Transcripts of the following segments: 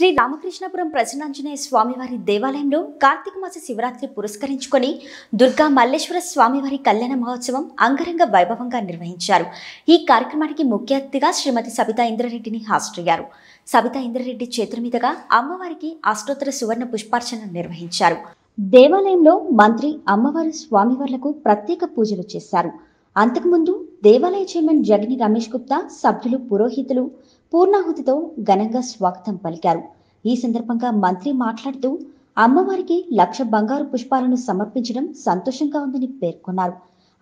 श्री रामकृष्णपुरम् प्रसन्नांजनेय स्वामी वारी देवालयंलो कार्तीक मास शिवरात्रि पुरस्करिंचुकोनि दुर्गा मलेश्वर स्वामी वारी कल्याण महोत्सव अंगरंग वैभवंगा निर्वहिंचारु। ई कार्यक्रमानिकि मुख्य अतिथिगा श्रीमती सबिता इंद्रा रेड्डीनि हाजरయ్యారు। सबिता इंद्रा रेड्डी చేతుల మీదుగా అమ్మవారికి అష్టోత్తర సువర్ణ పుష్పార్చన నిర్వహించారు। దేవాలయంలో మంత్రి అమ్మవారు స్వామివార్లకు ప్రత్యేక పూజలు చేశారు। అంతకుముందు దేవాలయ చైర్మన్ జగని రమేష్ గుప్తా సభ్యులు పురోహితులు పూర్ణాహుతితో ఘనంగా స్వాగతం పలికారు। ఈ సందర్భంగా మంత్రి మాట్లాడుతూ అమ్మవారికి 1,00,000 బంగారు పుష్పాలను సమర్పించడం సంతోషంగా ఉందని పేర్కొన్నారు।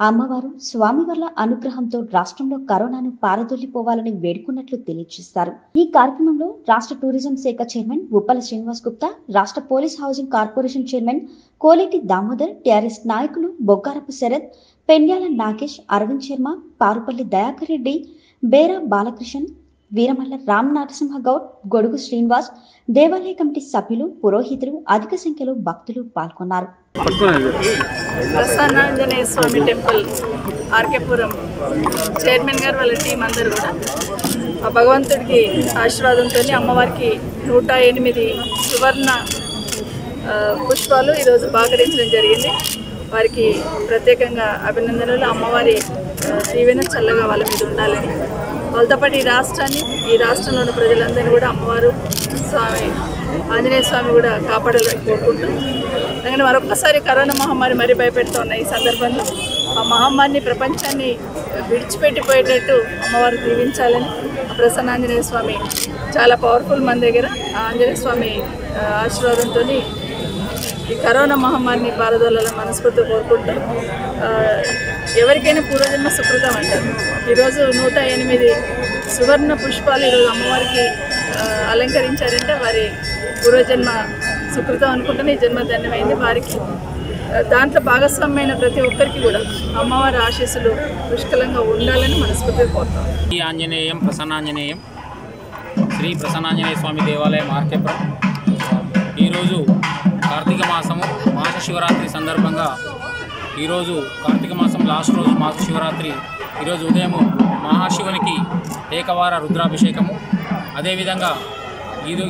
అమ్మవారు స్వామివర్ల అనుగ్రహంతో రాష్ట్రంలో కరోనాను పారదోలిపోవాలని వేడుకున్నట్లు తెలియజేశారు। ఈ కార్యక్రమంలో రాష్ట్ర టూరిజం శాఖ చైర్మన్ ఉప్పల శ్రీనివాస్ గుప్తా, రాష్ట్ర police housing corporation chairman Koleti Damodar, TRS నాయకులు బొగ్గారపు శరత్, పెన్యాల నాగేష్, అరవింద్ శర్మ, పారుపల్లి దయాకర్ రెడ్డి, బేరా బాలకృష్ణ, वीरमल्ल, राम नरसिंह गौड, गोडुगु श्रीनिवास, देवालय कमिटी सभ्युलु, पुरोहितुलु अधिक संख्यलो भक्तुलु पाल्गोन्नारु। प्रसन्नांजनेय स्वामी टेंपल आर्केपुरम चैरमन गारु वाल्ल टीम अंदरू कूडा आ भगवंतुडिकी आशीर्वादंतोनी अम्मवारिकी 108 सुवर्ण पुष्पालु ई रोजु बागरिंचडं जरिगिंदी। వారికి ప్రత్యేకంగా అభినందనలు। అమ్మవారి దీవెన చల్లగా వాళ్ళ మీద ఉండాలని, వాళ్ళతో పాటు ఈ రాష్ట్రాన్ని ఈ రాష్ట్రంలో ఉన్న ప్రజలందరినీ కూడా అమ్మవారు స్వామి ఆంజనేయ స్వామి కూడా కాపాడాలని కోరుకుంటూ, అలాగే మరొకసారి కరోనా మహమ్మారి మరీ భయపెడుతున్న ఈ సందర్భంలో ఆ మహమ్మారిని ప్రపంచాన్ని విడిచిపెట్టిపోయేటట్టు అమ్మవారు దీవించాలని, ప్రసన్న ఆంజనేయ స్వామి చాలా పవర్ఫుల్ మన దగ్గర, ఆ ఆంజనేయ స్వామి ఆశీర్వాదంతో ఈ కరోనా మహమ్మారిని పారదోలాలని మనస్ఫూర్తి కోరుకుంటూ, ఎవరికైనా పూర్వజన్మ సుకృతం అంటారు। ఈరోజు 108 సువర్ణ పుష్పాలు ఈరోజు అమ్మవారికి అలంకరించారంటే వారి పూర్వజన్మ సుకృతం అనుకుంటేనే ఈ జన్మ ధన్యమైంది। వారికి దాంట్లో భాగస్వామ్యమైన ప్రతి ఒక్కరికి కూడా అమ్మవారి ఆశీస్సులు పుష్కలంగా ఉండాలని మనస్ఫూర్తిగా కోరుతాం। శ్రీ ఆంజనేయం ప్రసన్నాంజనేయం, శ్రీ ప్రసన్నాంజనేయ స్వామి దేవాలయం ఆర్కేపురం ఈరోజు కార్తీక మాసము మాస శివరాత్రి సందర్భంగా ఈరోజు కార్తీక మాసం లాస్ట్ రోజు మాస శివరాత్రి ఈరోజు ఉదయము మహాశివునికి ఏకవార రుద్రాభిషేకము, అదేవిధంగా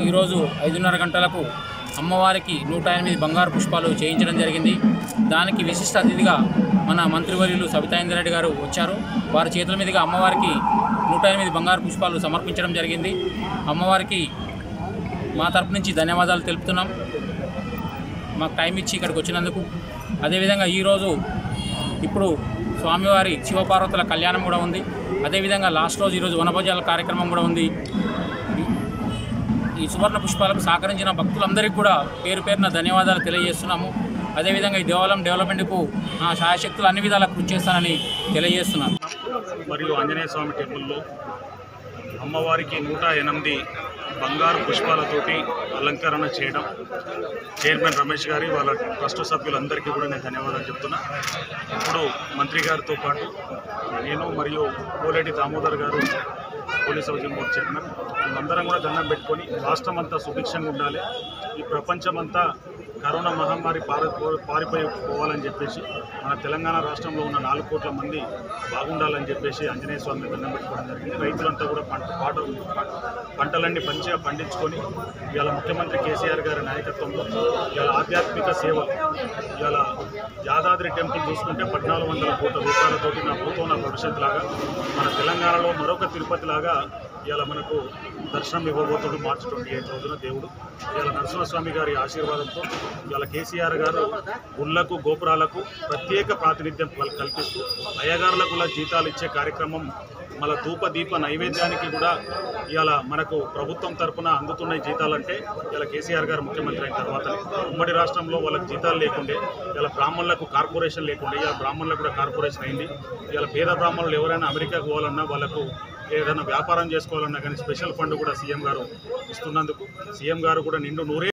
ఈరోజు 5:30 గంటలకు అమ్మవారికి 108 బంగారు పుష్పాలు చేయించడం జరిగింది। దానికి విశిష్ట అతిథిగా మన మంత్రివర్యులు సబితా ఇంద్రారెడ్డి గారు వచ్చారు। వారి చేతుల మీదుగా అమ్మవారికి 108 బంగారు పుష్పాలు సమర్పించడం జరిగింది। అమ్మవారికి మా తరపు నుంచి ధన్యవాదాలు తెలుపుతున్నాం మాకు టైం ఇచ్చి ఇక్కడికి వచ్చినందుకు। అదేవిధంగా ఈరోజు ఇప్పుడు స్వామివారి శివపార్వతుల కళ్యాణం కూడా ఉంది, అదేవిధంగా లాస్ట్ రోజు ఈరోజు వనభోజనాల కార్యక్రమం కూడా ఉంది। ఈ సువర్ణ పుష్పాలకు సహకరించిన భక్తులందరికీ కూడా పేరు పేరున ధన్యవాదాలు తెలియజేస్తున్నాము। అదేవిధంగా ఈ దేవాలయం డెవలప్మెంట్కు నా శాయశక్తులు అన్ని విధాలా కృషి చేస్తానని తెలియజేస్తున్నాను। మరియు ఆంజనేయ స్వామి టెంపుల్లో అమ్మవారికి 108 బంగారు పుష్పాలతోటి అలంకరణ చేయడం చైర్మన్ రమేష్ గారి వాళ్ళ ట్రస్ట్ సభ్యులందరికీ కూడా నేను ధన్యవాదాలు చెప్తున్నా। ఇప్పుడు మంత్రి గారితో పాటు నేను మరియు కోలేటి దామోదర్ గారు పోలీస్ హౌసింగ్ బోర్డు చైర్మన్ మేమందరం కూడా దండం పెట్టుకొని రాష్ట్రం అంతా సుభిక్షంగా ఉండాలి, ఈ ప్రపంచమంతా కరోనా మహమ్మారి పారిపోవాలని చెప్పేసి మన తెలంగాణ రాష్ట్రంలో ఉన్న 4 కోట్ల మంది బాగుండాలని చెప్పేసి ఆంజనేయ స్వామిని దండం పెట్టుకోవడం జరిగింది। రైతులంతా కూడా పంటలన్నీ మంచిగా పండించుకొని ఇవాళ ముఖ్యమంత్రి కేసీఆర్ గారి నాయకత్వంలో ఇవాళ ఆధ్యాత్మిక సేవ ఇవాళ యాదాద్రి టెంపుల్ చూసుకుంటే 1,400 కోట్ల రూపాయలతోటి నా భూతో నా భవిష్యత్తు లాగా మన తెలంగాణలో మరొక తిరుపతిలాగా ఇవాళ మనకు దర్శనం ఇవ్వబోతుడు మార్చి 28 రోజున దేవుడు। ఇవాళ నరసింహస్వామి గారి ఆశీర్వాదంతో ఇవాళ కేసీఆర్ గారు గుళ్ళకు గోపురాలకు ప్రత్యేక ప్రాతినిధ్యం కల్పిస్తూ అయ్యగారులకు కూడా జీతాలు ఇచ్చే కార్యక్రమం, మళ్ళీ ధూపదీప నైవేద్యానికి కూడా ఇవాళ మనకు ప్రభుత్వం తరఫున అందుతున్న జీతాలంటే ఇవాళ కేసీఆర్ గారు ముఖ్యమంత్రి అయిన తర్వాత ఉమ్మడి రాష్ట్రంలో వాళ్ళకి జీతాలు లేకుండే, ఇవాళ బ్రాహ్మణులకు కార్పొరేషన్ లేకుండే, ఇవాళ బ్రాహ్మణులకు కూడా కార్పొరేషన్ అయింది। ఇవాళ పేద బ్రాహ్మణులు ఎవరైనా అమెరికాకు పోవాలన్నా వాళ్ళకు ఏదైనా వ్యాపారం చేసుకోవాలన్నా కానీ స్పెషల్ ఫండ్ కూడా సీఎం గారు ఇస్తున్నందుకు సీఎం గారు కూడా నిండు నూరే